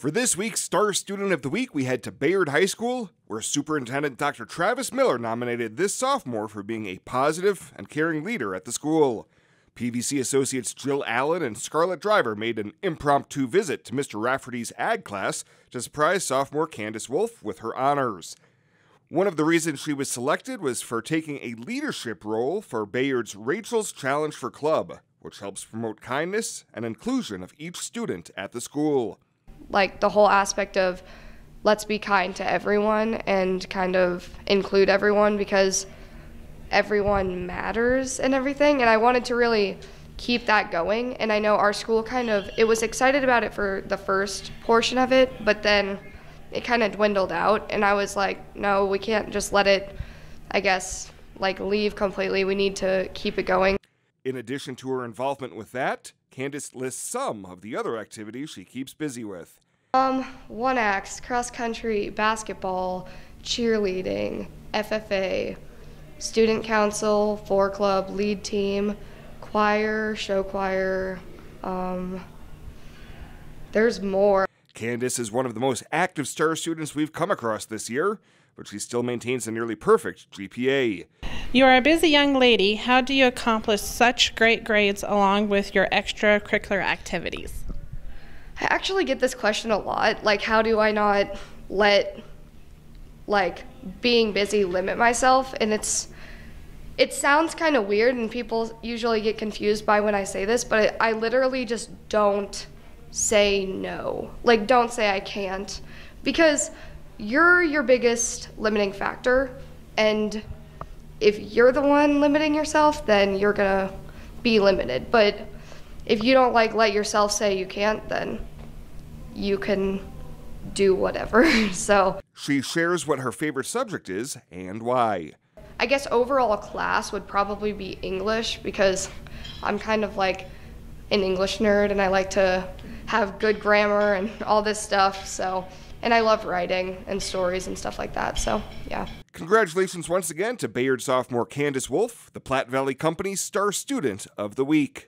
For this week's Star Student of the Week, we head to Bayard High School, where Superintendent Dr. Travis Miller nominated this sophomore for being a positive and caring leader at the school. PVC Associates Jill Allen and Scarlett Driver made an impromptu visit to Mr. Rafferty's ag class to surprise sophomore Candace Wolfe with her honors. One of the reasons she was selected was for taking a leadership role for Bayard's Rachel's Challenge for Club, which helps promote kindness and inclusion of each student at the school. Like the whole aspect of let's be kind to everyone and kind of include everyone because everyone matters and everything, and I wanted to really keep that going. And I know our school kind of, it was excited about it for the first portion of it, but then it kind of dwindled out, and I was like, no, we can't just let it, I guess, like leave completely. We need to keep it going. In addition to her involvement with that, Candace lists some of the other activities she keeps busy with. One acts, cross country, basketball, cheerleading, FFA, student council, four club, lead team, choir, show choir. There's more. Candace is one of the most active STAR students we've come across this year, but she still maintains a nearly perfect GPA. You are a busy young lady. How do you accomplish such great grades along with your extracurricular activities? I actually get this question a lot, like how do I not let like being busy limit myself? And it sounds kind of weird, and people usually get confused by when I say this, but I literally just don't say no. Like, don't say I can't, because you're your biggest limiting factor, and if you're the one limiting yourself, then you're gonna be limited. But if you don't like let yourself say you can't, then you can do whatever. So she shares what her favorite subject is and why. I guess overall class would probably be English, because I'm kind of like an English nerd and I like to have good grammar and all this stuff. So, and I love writing and stories and stuff like that, so yeah. Congratulations once again to Bayard sophomore Candace Wolfe, the Platte Valley Company's Star Student of the Week.